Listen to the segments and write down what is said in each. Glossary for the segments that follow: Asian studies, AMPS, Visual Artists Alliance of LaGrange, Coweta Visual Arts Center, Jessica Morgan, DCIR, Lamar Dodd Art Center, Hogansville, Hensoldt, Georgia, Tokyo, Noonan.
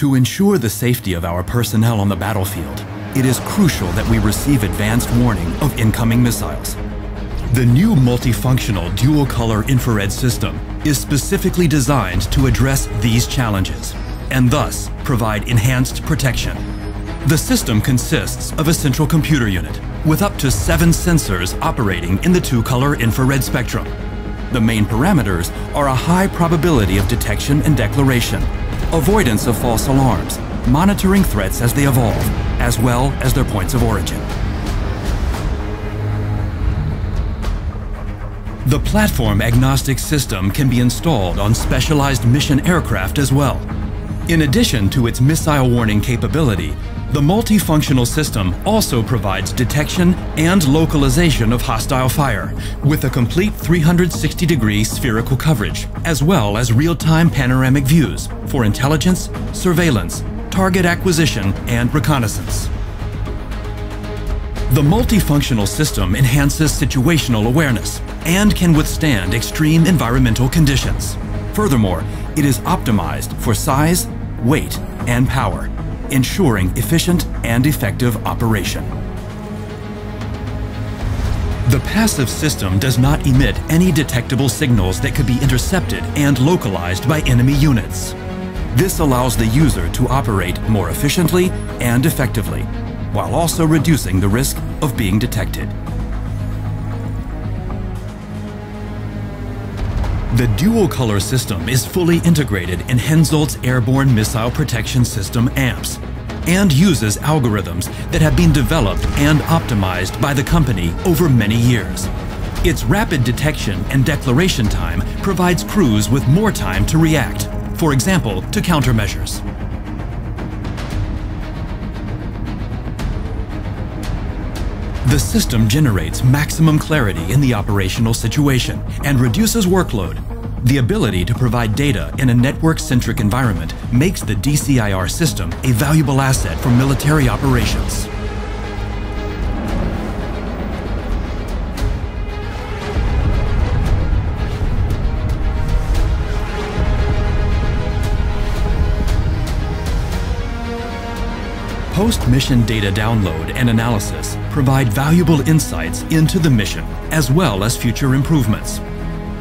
To ensure the safety of our personnel on the battlefield, it is crucial that we receive advanced warning of incoming missiles. The new multifunctional dual-color infrared system is specifically designed to address these challenges and thus provide enhanced protection. The system consists of a central computer unit with up to 7 sensors operating in the 2-color infrared spectrum. The main parameters are a high probability of detection and declaration, avoidance of false alarms, monitoring threats as they evolve, as well as their points of origin. The platform-agnostic system can be installed on specialized mission aircraft as well. In addition to its missile warning capability, the multifunctional system also provides detection and localization of hostile fire with a complete 360-degree spherical coverage, as well as real-time panoramic views for intelligence, surveillance, target acquisition, and reconnaissance. The multifunctional system enhances situational awareness and can withstand extreme environmental conditions. Furthermore, it is optimized for size, weight, and power, ensuring efficient and effective operation. The passive system does not emit any detectable signals that could be intercepted and localized by enemy units. This allows the user to operate more efficiently and effectively, while also reducing the risk of being detected. The dual-color system is fully integrated in Hensoldt's Airborne Missile Protection System AMPS and uses algorithms that have been developed and optimized by the company over many years. Its rapid detection and declaration time provides crews with more time to react, for example, to countermeasures. The system generates maximum clarity in the operational situation and reduces workload. The ability to provide data in a network-centric environment makes the DCIR system a valuable asset for military operations. Post-mission data download and analysis provide valuable insights into the mission as well as future improvements.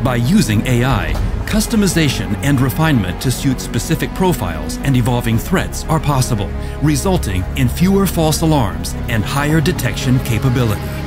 By using AI, customization and refinement to suit specific profiles and evolving threats are possible, resulting in fewer false alarms and higher detection capability.